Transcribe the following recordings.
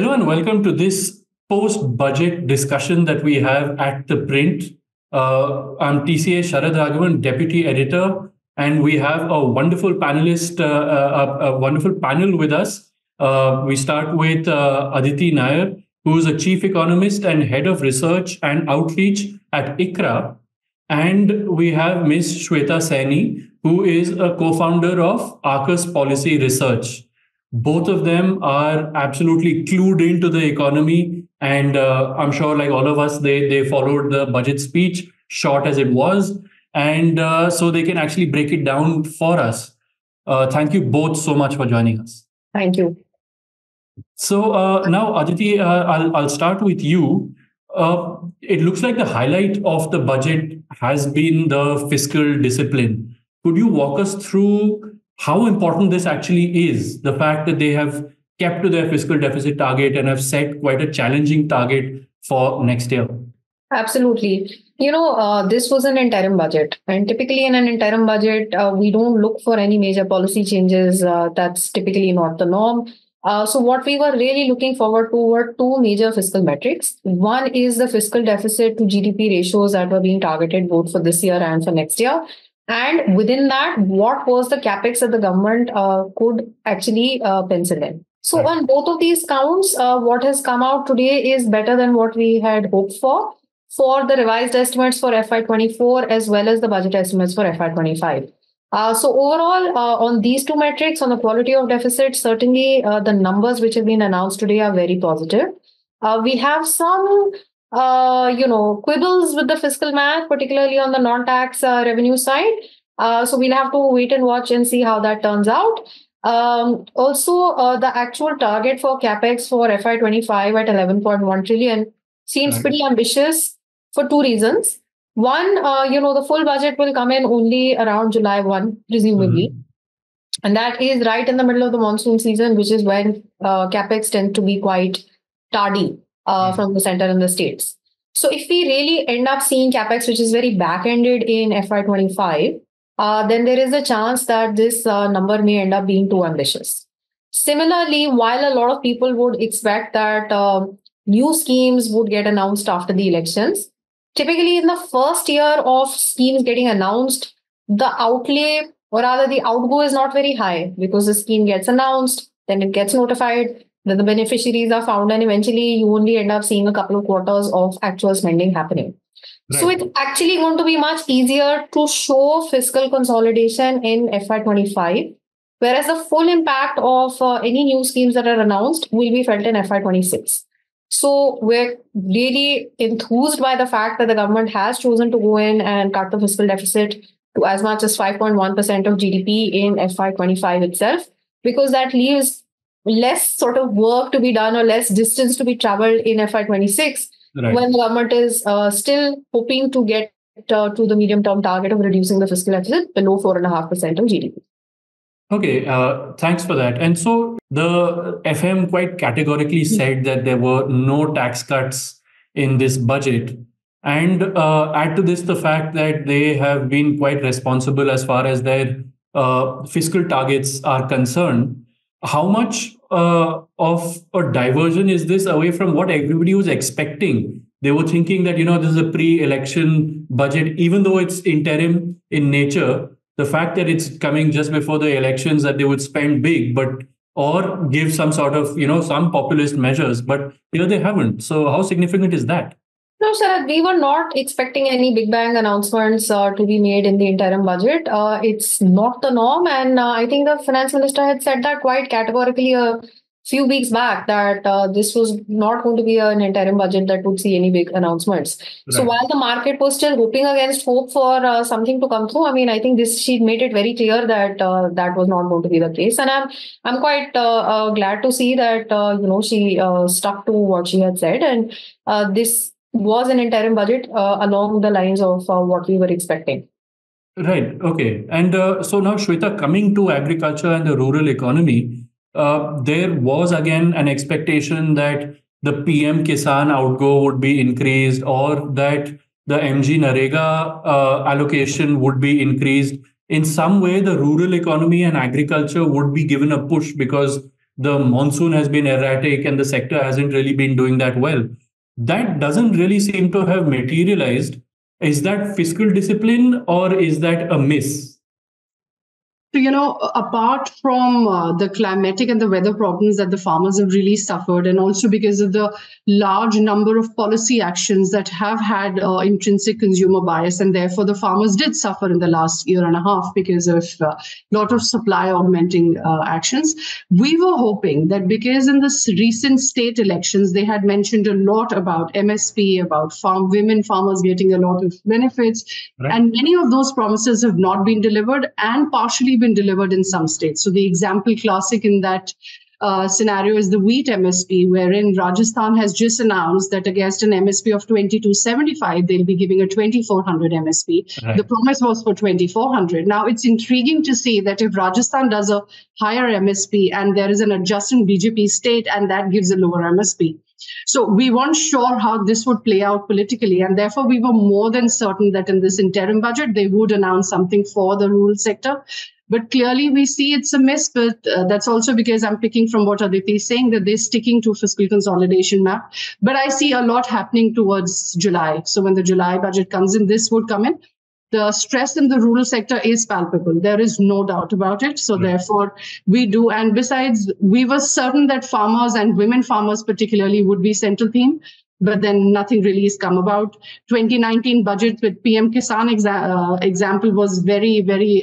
Hello and welcome to this post-budget discussion that we have at The Print. I'm TCA Sharad Raghavan, Deputy Editor, and we have a wonderful panelist, a wonderful panel with us. We start with Aditi Nair, who is a Chief Economist and Head of Research and Outreach at ICRA. And we have Ms. Shweta Saini, who is a co-founder of Arcus Policy Research. Both of them are absolutely clued into the economy. And I'm sure, like all of us, they followed the budget speech, short as it was. And so they can actually break it down for us. Thank you both so much for joining us. Thank you. So now, Aditi, I'll start with you. It looks like the highlight of the budget has been the fiscal discipline. Could you walk us through how important this actually is, the fact that they have kept to their fiscal deficit target and have set quite a challenging target for next year? Absolutely. You know, this was an interim budget, and typically in an interim budget, we don't look for any major policy changes. That's typically not the norm. So what we were really looking forward to were two major fiscal metrics. One is the fiscal deficit to GDP ratios that were being targeted both for this year and for next year. And within that, what was the capex that the government could actually pencil in? So right. On both of these counts, what has come out today is better than what we had hoped for the revised estimates for FY24 as well as the budget estimates for FY25. So overall, on these two metrics, on the quality of deficit, certainly the numbers which have been announced today are very positive. We have some quibbles with the fiscal math, particularly on the non-tax revenue side. So we'll have to wait and watch and see how that turns out. Also, the actual target for CapEx for FY25 at 11.1 trillion seems pretty ambitious for two reasons. One, the full budget will come in only around July 1, presumably. And that is right in the middle of the monsoon season, which is when CapEx tend to be quite tardy. From the center and the states. So if we really end up seeing CapEx, which is very back-ended in FY25, then there is a chance that this number may end up being too ambitious. Similarly, while a lot of people would expect that new schemes would get announced after the elections, typically in the first year of schemes getting announced, the outlay or rather the outgo is not very high because the scheme gets announced, then it gets notified, then the beneficiaries are found, and eventually you only end up seeing a couple of quarters of actual spending happening. Right. So it's actually going to be much easier to show fiscal consolidation in FY25, whereas the full impact of any new schemes that are announced will be felt in FY26. So we're really enthused by the fact that the government has chosen to go in and cut the fiscal deficit to as much as 5.1% of GDP in FY25 itself, because that leaves less sort of work to be done or less distance to be traveled in FY26 when the government is still hoping to get to the medium-term target of reducing the fiscal deficit below 4.5% of GDP. Okay, thanks for that. And so the FM quite categorically said that there were no tax cuts in this budget. And add to this the fact that they have been quite responsible as far as their fiscal targets are concerned. How much of a diversion is this away from what everybody was expecting? They were thinking that, this is a pre-election budget, even though it's interim in nature, the fact that it's coming just before the elections, that they would spend big, or give some sort of, some populist measures, but here they haven't. So how significant is that? No, Sharad, we were not expecting any big bang announcements to be made in the interim budget. It's not the norm. And I think the finance minister had said that quite categorically a few weeks back that this was not going to be an interim budget that would see any big announcements. Right. So while the market was still hoping against hope for something to come through, I think she made it very clear that that was not going to be the case. And I'm quite glad to see that, she stuck to what she had said. And this was an interim budget along the lines of what we were expecting. Right. Okay. And so now, Shweta, coming to agriculture and the rural economy, there was again an expectation that the PM Kisan outgo would be increased or that the MGNREGA allocation would be increased. In some way, the rural economy and agriculture would be given a push because the monsoon has been erratic and the sector hasn't really been doing that well. That doesn't really seem to have materialized. Is that fiscal discipline or is that a miss? So, you know, apart from the climatic and the weather problems that the farmers have really suffered, and also because of the large number of policy actions that have had intrinsic consumer bias, and therefore the farmers did suffer in the last year and a half because of a lot of supply augmenting actions. We were hoping that because in the recent state elections, they had mentioned a lot about MSP, about women farmers getting a lot of benefits, right. And many of those promises have not been delivered and partially been delivered in some states. So the example classic in that scenario is the wheat MSP, wherein Rajasthan has just announced that against an MSP of 2275, they'll be giving a 2400 MSP. Right. The promise was for 2400. Now, it's intriguing to see that if Rajasthan does a higher MSP and there is an adjacent BJP state and that gives a lower MSP. So we weren't sure how this would play out politically, and therefore we were more than certain that in this interim budget, they would announce something for the rural sector. But clearly we see it's a miss, but that's also because I'm picking from what Aditi is saying, that they're sticking to fiscal consolidation map. But I see a lot happening towards July. So when the July budget comes in, this would come in. The stress in the rural sector is palpable. There is no doubt about it. So therefore we do. And besides, we were certain that farmers and women farmers particularly would be central theme. But then nothing really has come about. 2019 budget with PM Kisan example was very, very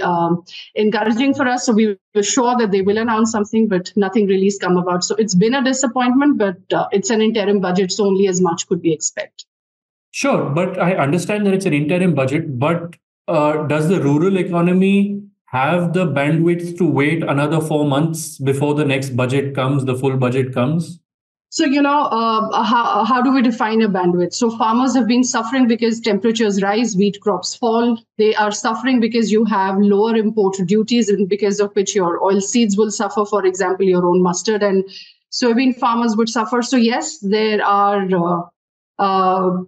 encouraging for us. So we were sure that they will announce something, but nothing really has come about. So it's been a disappointment, but it's an interim budget. So only as much could we expect. Sure, but I understand that it's an interim budget, but does the rural economy have the bandwidth to wait another 4 months before the next budget comes, the full budget comes? So, you know, how do we define a bandwidth? So farmers have been suffering because temperatures rise, wheat crops fall. They are suffering because you have lower import duties and because of which your oil seeds will suffer, for example, your own mustard and soybean farmers would suffer. So, yes, there are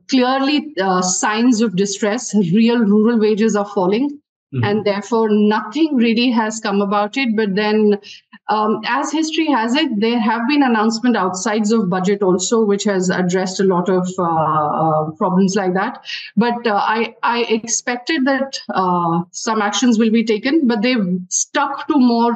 clearly signs of distress. Real rural wages are falling. Mm-hmm. And therefore, nothing really has come about it. But then, as history has it, there have been announcements outside of budget also, which has addressed a lot of problems like that. But I expected that some actions will be taken, but they've stuck to more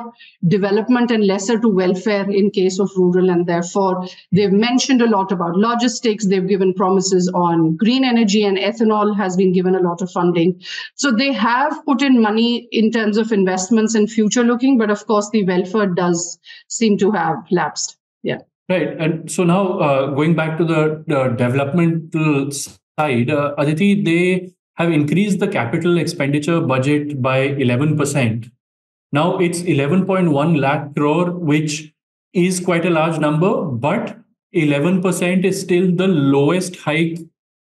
development and lesser to welfare in case of rural. And therefore, they've mentioned a lot about logistics. They've given promises on green energy, and ethanol has been given a lot of funding. So they have put in money in terms of investments and future looking, but of course the welfare does seem to have lapsed. Yeah. Right. And so now going back to the developmental side, Aditi, they have increased the capital expenditure budget by 11%. Now it's 11.1 lakh crore, which is quite a large number, but 11% is still the lowest hike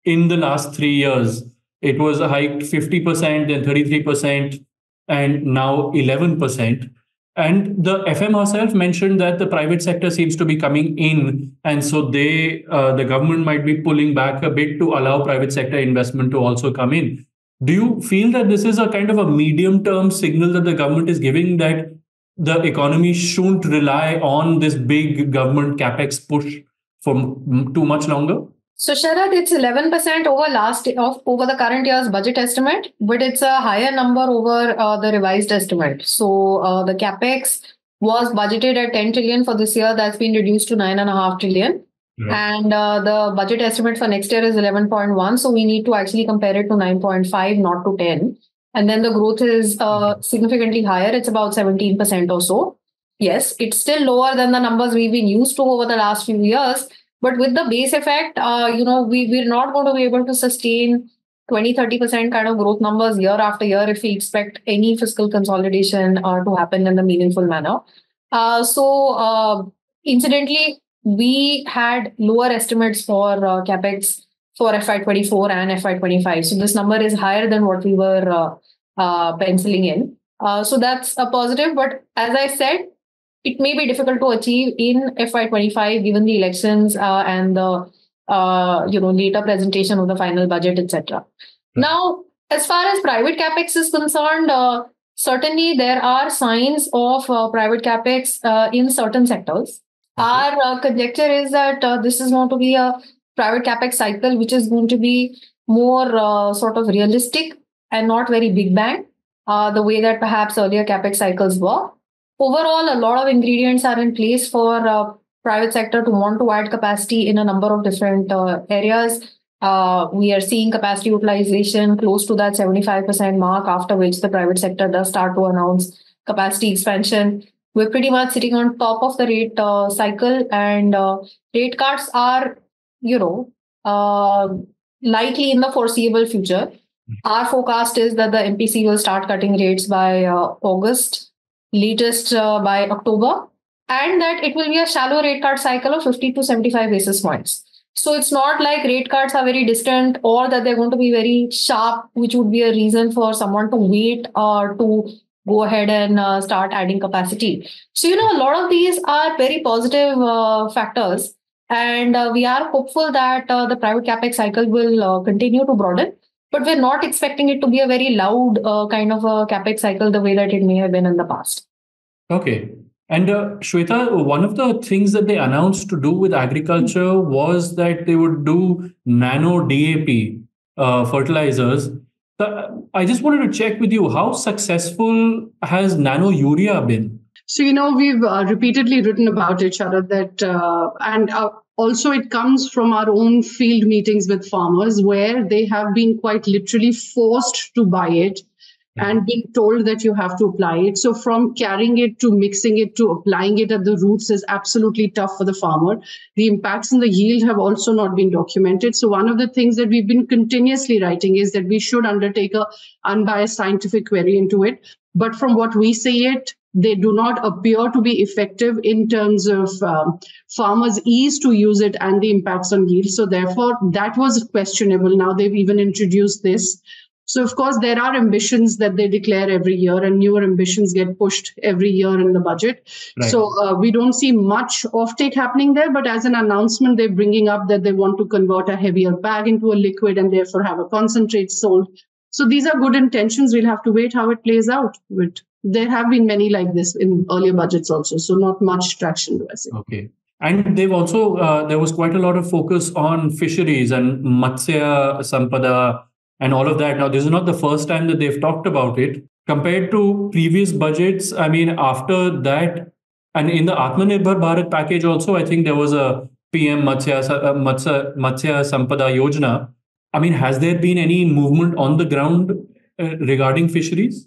in the last 3 years. It was hiked 50%, then 33%, and now 11%. And the FM herself mentioned that the private sector seems to be coming in. And so they, the government might be pulling back a bit to allow private sector investment to also come in. Do you feel that this is a kind of a medium-term signal that the government is giving, that the economy shouldn't rely on this big government capex push for too much longer? So, Sharad, it's 11% over the current year's budget estimate, but it's a higher number over the revised estimate. So, the capex was budgeted at 10 trillion for this year. That's been reduced to 9.5 trillion. Yeah. And the budget estimate for next year is 11.1. So, we need to actually compare it to 9.5, not to 10. And then the growth is significantly higher. It's about 17% or so. Yes, it's still lower than the numbers we've been used to over the last few years. But with the base effect, you know, we're not going to be able to sustain 20-30% kind of growth numbers year after year if we expect any fiscal consolidation to happen in a meaningful manner. Incidentally, we had lower estimates for CapEx for FY24 and FY25. So this number is higher than what we were penciling in. So that's a positive. But as I said, it may be difficult to achieve in FY25 given the elections and the later presentation of the final budget, etc. Now, as far as private capex is concerned, certainly there are signs of private capex in certain sectors. Our conjecture is that this is going to be a private capex cycle, which is going to be more sort of realistic and not very big bang, the way that perhaps earlier capex cycles were. Overall, a lot of ingredients are in place for private sector to want to add capacity in a number of different areas. We are seeing capacity utilization close to that 75% mark, after which the private sector does start to announce capacity expansion. We're pretty much sitting on top of the rate cycle, and rate cuts are, likely in the foreseeable future. Our forecast is that the MPC will start cutting rates by August, latest by October, and that it will be a shallow rate cut cycle of 50 to 75 basis points. So it's not like rate cuts are very distant or that they're going to be very sharp, which would be a reason for someone to wait or to go ahead and start adding capacity. So, a lot of these are very positive factors. And we are hopeful that the private capex cycle will continue to broaden. But we're not expecting it to be a very loud kind of a capex cycle the way that it may have been in the past. Okay. And Shweta, one of the things that they announced to do with agriculture was that they would do nano DAP fertilizers. I just wanted to check with you, how successful has nano urea been? So, we've repeatedly written about it, Sharad, that also, it comes from our own field meetings with farmers, where they have been quite literally forced to buy it and being told that you have to apply it. So from carrying it to mixing it to applying it at the roots is absolutely tough for the farmer. The impacts on the yield have also not been documented. So one of the things that we've been continuously writing is that we should undertake an unbiased scientific query into it. But from what we see it, they do not appear to be effective in terms of farmers' ease to use it and the impacts on yield. So therefore, that was questionable. Now they've even introduced this. So of course, there are ambitions that they declare every year, and newer ambitions get pushed every year in the budget. Right. So we don't see much offtake happening there. But as an announcement, they're bringing up that they want to convert a heavier bag into a liquid and therefore have a concentrate sold. So these are good intentions. We'll have to wait how it plays out. But there have been many like this in earlier budgets also. So not much traction, do I say. Okay. And they've also, there was quite a lot of focus on fisheries and Matsya Sampada and all of that. Now, this is not the first time that they've talked about it. Compared to previous budgets, I mean, after that, and in the Atmanirbhar Bharat package also, I think there was a PM Matsya Sampada Yojana. I mean, has there been any movement on the ground regarding fisheries?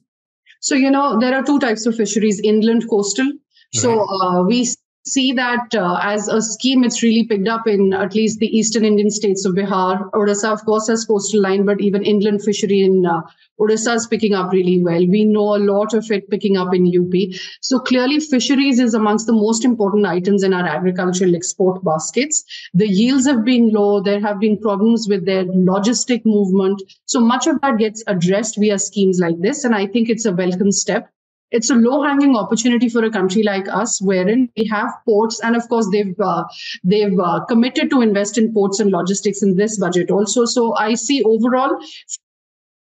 So, there are two types of fisheries, inland, coastal. Right. So we see that as a scheme, it's really picked up in at least the eastern Indian states of Bihar. Odisha, of course, has coastal line, but even inland fishery in Odisha is picking up really well. We know a lot of it picking up in UP. So clearly, fisheries is amongst the most important items in our agricultural export baskets. The yields have been low. There have been problems with their logistic movement. So much of that gets addressed via schemes like this. And I think it's a welcome step. It's a low-hanging opportunity for a country like us, wherein we have ports, and of course they've committed to invest in ports and logistics in this budget also. So I see overall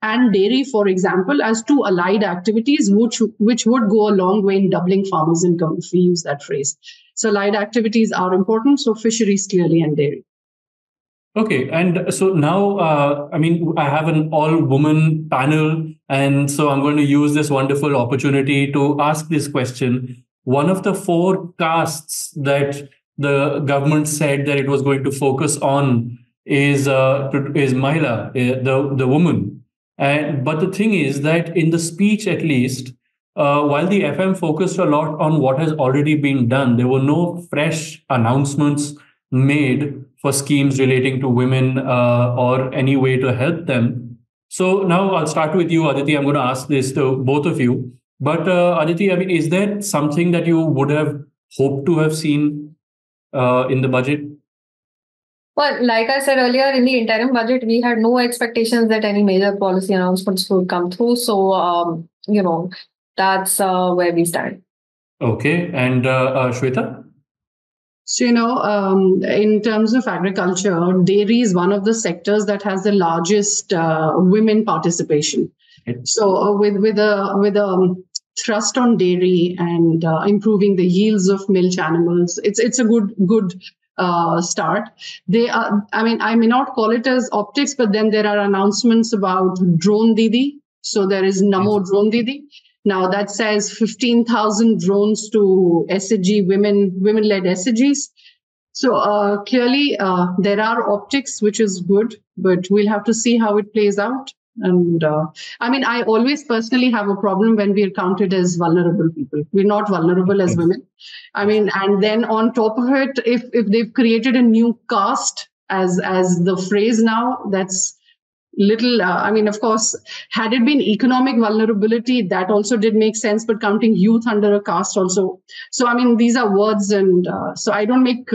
and dairy, for example, as two allied activities, which would go a long way in doubling farmers' income, if we use that phrase. So allied activities are important. So fisheries clearly and dairy. Okay. And so now, I have an all-woman panel, and so I'm going to use this wonderful opportunity to ask this question. One of the four castes that the government said that it was going to focus on is Mahila, the woman. But the thing is that in the speech, at least, while the FM focused a lot on what has already been done, there were no fresh announcements made for schemes relating to women or any way to help them. So now I'll start with you, Aditi. I'm going to ask this to both of you. But Aditi, is there something that you would have hoped to have seen in the budget? Well, like I said earlier, in the interim budget, we had no expectations that any major policy announcements would come through. So, that's where we stand. Okay. And Shweta? So, in terms of agriculture, dairy is one of the sectors that has the largest women participation. So with a thrust on dairy and improving the yields of milch animals, it's a good start. They are, I mean, I may not call it as optics, but then there are announcements about Drone Didi. So there is Namo Drone Didi. Now that says 15,000 drones to SAG women-led SAGs. So clearly there are optics, which is good, but we'll have to see how it plays out. And I mean, I always personally have a problem when we are counted as vulnerable people. We're not vulnerable as women. I mean, and then on top of it, if they've created a new caste as the phrase now, that's little, I mean, of course, had it been economic vulnerability, that also did make sense, but counting youth under a caste also. So, I mean, these are words, and so I don't make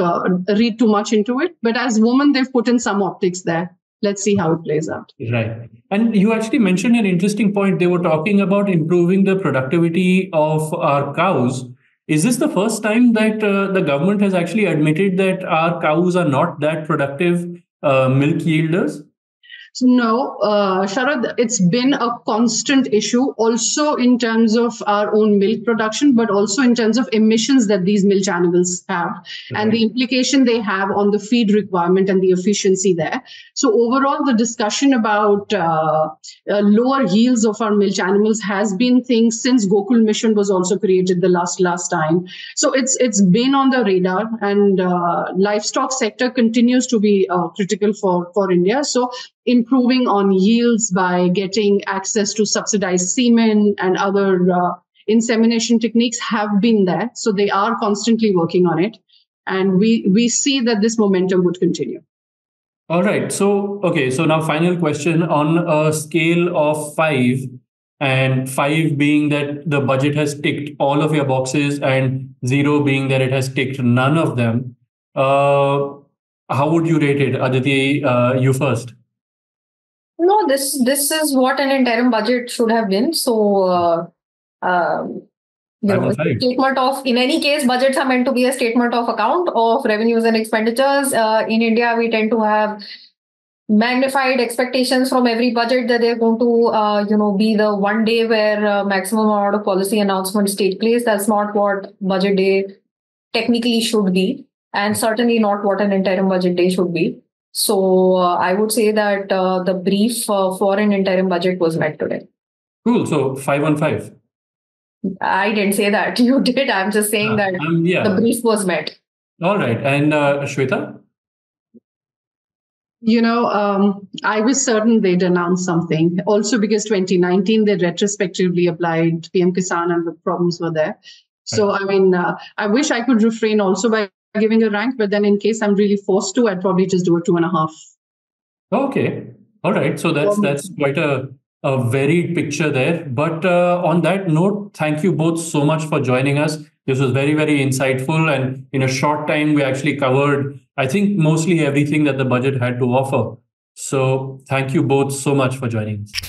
read too much into it. But as women, they've put in some optics there. Let's see how it plays out. Right. And you actually mentioned an interesting point. They were talking about improving the productivity of our cows. Is this the first time that the government has actually admitted that our cows are not that productive milk yielders? No, Sharad, it's been a constant issue also in terms of our own milk production, but also in terms of emissions that these milch animals have and the implication they have on the feed requirement and the efficiency there. So overall, the discussion about lower yields of our milch animals has been things since Gokul Mission was also created the last time. So it's been on the radar, and livestock sector continues to be critical for India. So improving on yields by getting access to subsidized semen and other insemination techniques have been there. So they are constantly working on it. And we see that this momentum would continue. All right. So, okay. So now final question on a scale of 5, and 5 being that the budget has ticked all of your boxes and 0 being that it has ticked none of them. How would you rate it? Aditi, you first. No, this is what an interim budget should have been. So, statement of, in any case, budgets are meant to be a statement of account of revenues and expenditures. In India, we tend to have magnified expectations from every budget that they're going to, be the one day where maximum amount of policy announcements take place. That's not what budget day technically should be, and certainly not what an interim budget day should be. So I would say that the brief for an interim budget was met today. Cool. So 5 on 5. I didn't say that. You did. I'm just saying that the brief was met. All right. And Shweta? You know, I was certain they'd announce something. Also because 2019, they retrospectively applied PM Kisan and the problems were there. So, right. I mean, I wish I could refrain also by giving a rank, but then in case I'm really forced to, I'd probably just do a 2.5. Okay. All right. So that's quite a varied picture there. But on that note, thank you both so much for joining us. This was very, very insightful. And in a short time, we actually covered, I think, mostly everything that the budget had to offer. So thank you both so much for joining us.